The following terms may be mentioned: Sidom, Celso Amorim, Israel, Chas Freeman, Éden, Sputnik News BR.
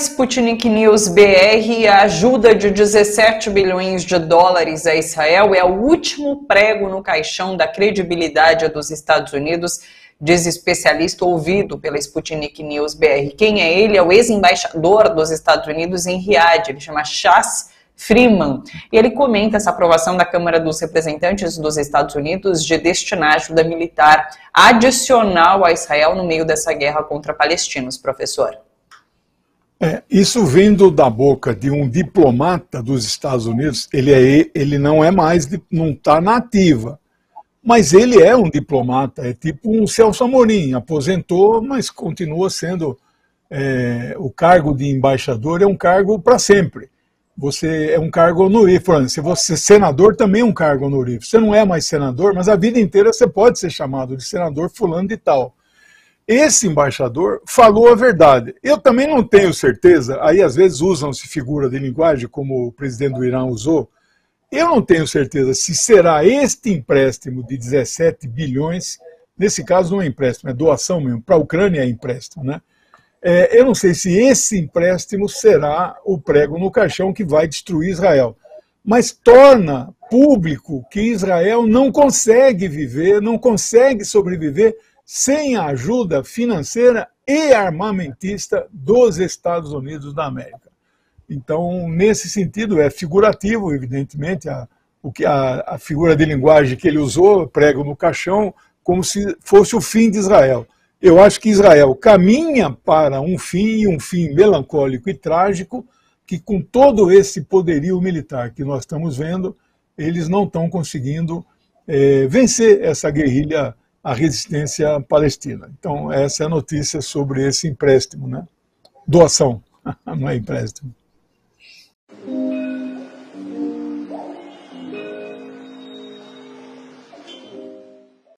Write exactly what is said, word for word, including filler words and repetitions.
Sputnik News B R, a ajuda de dezessete bilhões de dólares a Israel é o último prego no caixão da credibilidade dos Estados Unidos, diz especialista ouvido pela Sputnik News B R. Quem é ele? É o ex-embaixador dos Estados Unidos em Riad, ele chama Chas Freeman. E ele comenta essa aprovação da Câmara dos Representantes dos Estados Unidos de destinar ajuda militar adicional a Israel no meio dessa guerra contra palestinos, professor. É, isso vindo da boca de um diplomata dos Estados Unidos, ele, é, ele não é mais, não está na ativa, mas ele é um diplomata, é tipo um Celso Amorim, aposentou, mas continua sendo, é, o cargo de embaixador é um cargo para sempre, você é um cargo honorífico, se você é senador também é um cargo honorífico, você não é mais senador, mas a vida inteira você pode ser chamado de senador fulano de tal. Esse embaixador falou a verdade. Eu também não tenho certeza, aí às vezes usam-se figura de linguagem, como o presidente do Irã usou, eu não tenho certeza se será este empréstimo de dezessete bilhões, nesse caso não é empréstimo, é doação mesmo, para a Ucrânia é empréstimo, né? É, eu não sei se esse empréstimo será o prego no caixão que vai destruir Israel, mas torna público que Israel não consegue viver, não consegue sobreviver sem a ajuda financeira e armamentista dos Estados Unidos da América. Então, nesse sentido, é figurativo, evidentemente, a, o que, a, a figura de linguagem que ele usou, prego no caixão, como se fosse o fim de Israel. Eu acho que Israel caminha para um fim, um fim melancólico e trágico, que com todo esse poderio militar que nós estamos vendo, eles não estão conseguindo é, vencer essa guerrilha, a resistência palestina. Então, essa é a notícia sobre esse empréstimo, né? Doação, não é empréstimo.